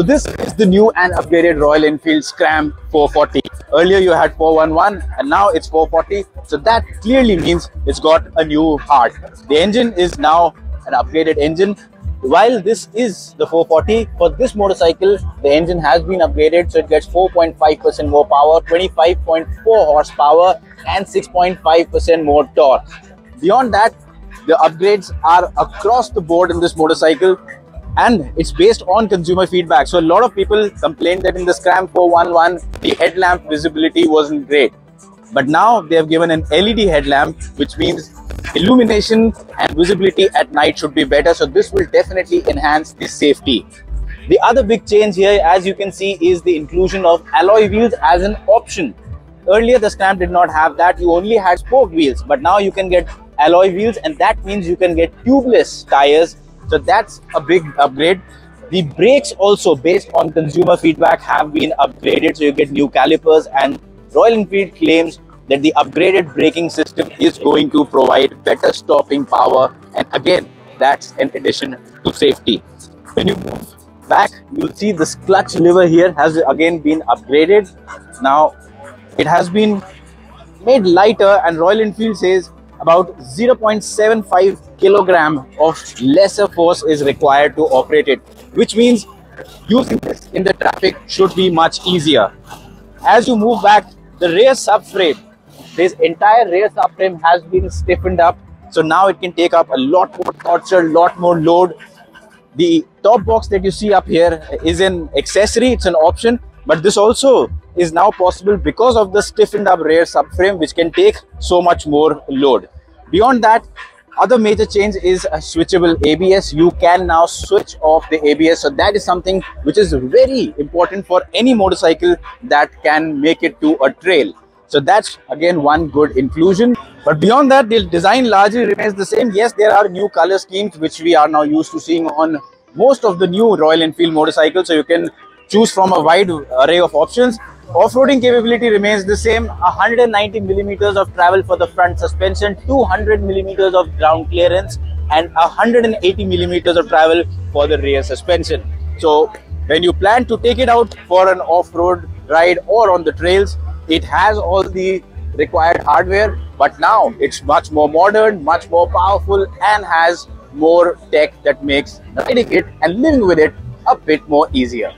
So this is the new and upgraded Royal Enfield Scram 440. Earlier you had 411 and now it's 440. So that clearly means it's got a new heart. The engine is now an upgraded engine. While this is the 440, for this motorcycle, the engine has been upgraded, so it gets 4.5% more power, 25.4 horsepower and 6.5% more torque. Beyond that, the upgrades are across the board in this motorcycle and it's based on consumer feedback. So a lot of people complained that in the Scram 411, the headlamp visibility wasn't great. But now they have given an LED headlamp, which means illumination and visibility at night should be better, so this will definitely enhance the safety. The other big change here, as you can see, is the inclusion of alloy wheels as an option. Earlier the Scram did not have that, you only had spoke wheels, but now you can get alloy wheels and that means you can get tubeless tires, so that's a big upgrade. The brakes also, based on consumer feedback, have been upgraded, so you get new calipers, and Royal Enfield claims that the upgraded braking system is going to provide better stopping power, and again that's an addition to safety. When you move back, you'll see this clutch lever here has again been upgraded. Now it has been made lighter and Royal Enfield says about 0.75 kilogram of lesser force is required to operate it, which means using this in the traffic should be much easier. As you move back, the rear subframe, this entire rear subframe has been stiffened up, so now it can take up a lot more torture, a lot more load. The top box that you see up here is an accessory, it's an option, but this also is now possible because of the stiffened up rear subframe, which can take so much more load. Beyond that, other major change is a switchable ABS. You can now switch off the ABS, so that is something which is very important for any motorcycle that can make it to a trail. So that's again one good inclusion. But beyond that, the design largely remains the same. Yes, there are new color schemes which we are now used to seeing on most of the new Royal Enfield motorcycles, so you can choose from a wide array of options. Off-roading capability remains the same, 190 millimeters of travel for the front suspension, 200 millimeters of ground clearance and 180 millimeters of travel for the rear suspension. So when you plan to take it out for an off-road ride or on the trails, it has all the required hardware, but now it's much more modern, much more powerful and has more tech that makes riding it and living with it a bit more easier.